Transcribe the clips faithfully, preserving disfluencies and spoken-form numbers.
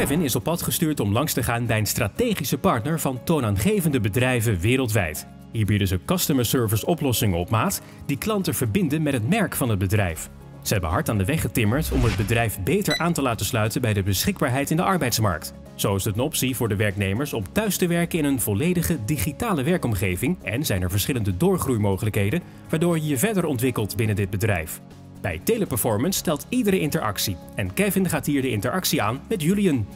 Kevin is op pad gestuurd om langs te gaan bij een strategische partner van toonaangevende bedrijven wereldwijd. Hier bieden ze customer service oplossingen op maat die klanten verbinden met het merk van het bedrijf. Ze hebben hard aan de weg getimmerd om het bedrijf beter aan te laten sluiten bij de beschikbaarheid in de arbeidsmarkt. Zo is het een optie voor de werknemers om thuis te werken in een volledige digitale werkomgeving en zijn er verschillende doorgroeimogelijkheden waardoor je je verder ontwikkelt binnen dit bedrijf. Bij Teleperformance telt iedere interactie en Kevin gaat hier de interactie aan met Julien.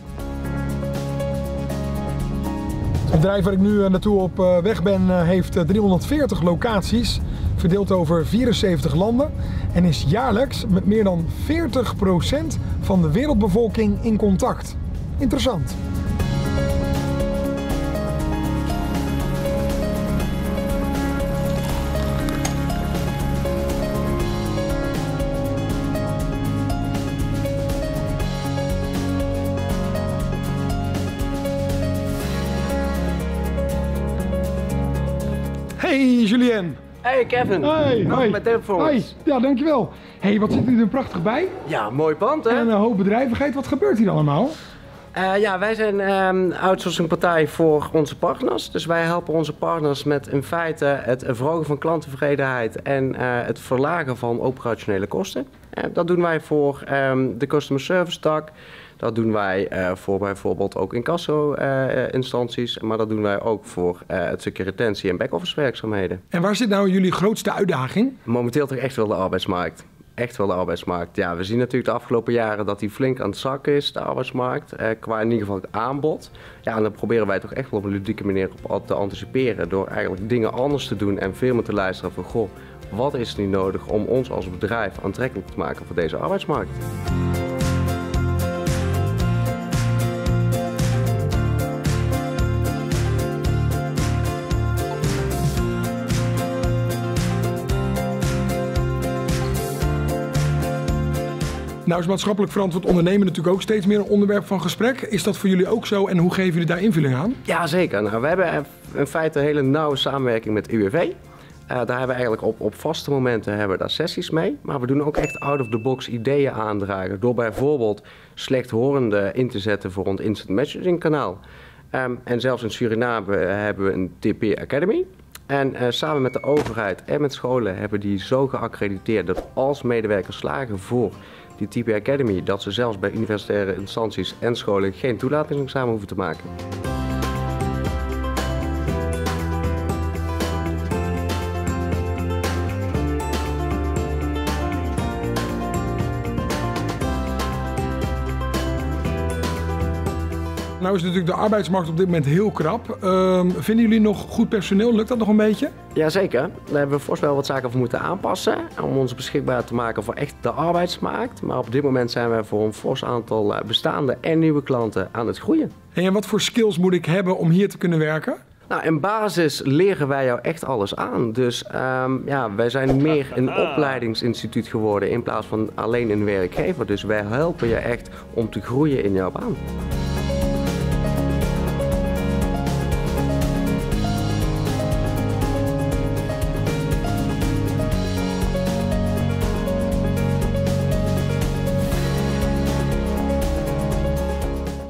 Het bedrijf waar ik nu naartoe op weg ben heeft driehonderdveertig locaties, verdeeld over vierenzeventig landen en is jaarlijks met meer dan veertig procent van de wereldbevolking in contact. Interessant. Hey Julien! Hey Kevin! Hey! Welkom bij Teleperformance. Ja, dankjewel. Hey, wat zit u er prachtig bij? Ja, mooi pand hè? En een hoop bedrijvigheid. Wat gebeurt hier allemaal? Uh, ja, wij zijn um, outsourcingpartij voor onze partners. Dus wij helpen onze partners met in feite het verhogen van klanttevredenheid en uh, het verlagen van operationele kosten. Uh, dat doen wij voor um, de customer service tak. Dat doen wij uh, voor bijvoorbeeld ook incasso-instanties, uh, maar dat doen wij ook voor uh, het stukje retentie- en back-office werkzaamheden. En waar zit nou jullie grootste uitdaging? Momenteel toch echt wel de arbeidsmarkt. Echt wel de arbeidsmarkt. Ja, we zien natuurlijk de afgelopen jaren dat die flink aan het zakken is, de arbeidsmarkt, eh, qua in ieder geval het aanbod. Ja, en dan proberen wij toch echt wel op een ludieke manier op te anticiperen door eigenlijk dingen anders te doen en veel meer te luisteren van goh, wat is er nu nodig om ons als bedrijf aantrekkelijk te maken voor deze arbeidsmarkt? Nou is maatschappelijk verantwoord ondernemen natuurlijk ook steeds meer een onderwerp van gesprek. Is dat voor jullie ook zo en hoe geven jullie daar invulling aan? Ja, zeker. Nou, we hebben in feite een hele nauwe samenwerking met U W V. Uh, daar hebben we eigenlijk op, op vaste momenten hebben we daar sessies mee. Maar we doen ook echt out-of-the-box ideeën aandragen door bijvoorbeeld slechthorenden in te zetten voor ons instant messaging kanaal. Um, en zelfs in Suriname hebben we een T P Academy. En uh, samen met de overheid en met scholen hebben die zo geaccrediteerd dat als medewerkers slagen voor die T P Academy, dat ze zelfs bij universitaire instanties en scholen geen toelatingsexamen hoeven te maken. Nou is natuurlijk de arbeidsmarkt op dit moment heel krap. Uh, vinden jullie nog goed personeel? Lukt dat nog een beetje? Jazeker. Daar hebben we vast wel wat zaken voor moeten aanpassen. Om ons beschikbaar te maken voor echt de arbeidsmarkt. Maar op dit moment zijn we voor een fors aantal bestaande en nieuwe klanten aan het groeien. En wat voor skills moet ik hebben om hier te kunnen werken? Nou, in basis leren wij jou echt alles aan. Dus um, ja, wij zijn meer een opleidingsinstituut geworden in plaats van alleen een werkgever. Dus wij helpen je echt om te groeien in jouw baan.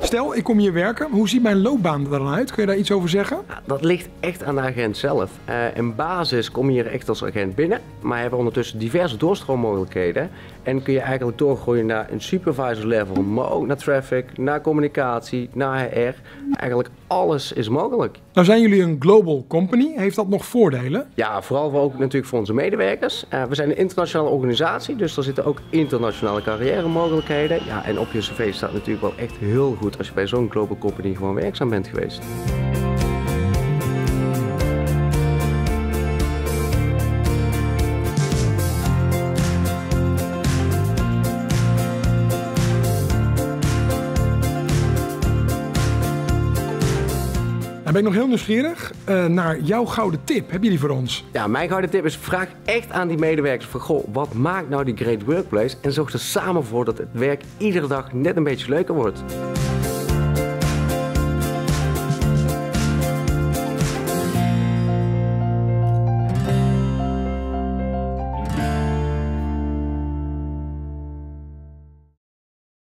Stel, ik kom hier werken. Hoe ziet mijn loopbaan er dan uit? Kun je daar iets over zeggen? Dat ligt echt aan de agent zelf. Uh, in basis kom je hier echt als agent binnen, maar hebben ondertussen diverse doorstroommogelijkheden. En kun je eigenlijk doorgroeien naar een supervisor level, maar ook naar traffic, naar communicatie, naar H R. Eigenlijk alles is mogelijk. Nou zijn jullie een global company. Heeft dat nog voordelen? Ja, vooral ook natuurlijk voor onze medewerkers. Uh, we zijn een internationale organisatie, dus er zitten ook internationale carrière mogelijkheden. Ja, en op je cv staat natuurlijk wel echt heel goed als je bij zo'n global company gewoon werkzaam bent geweest. Dan ben ik nog heel nieuwsgierig uh, naar jouw gouden tip. Heb je die voor ons? Ja, mijn gouden tip is vraag echt aan die medewerkers van goh, wat maakt nou die great workplace? En zorg er samen voor dat het werk iedere dag net een beetje leuker wordt.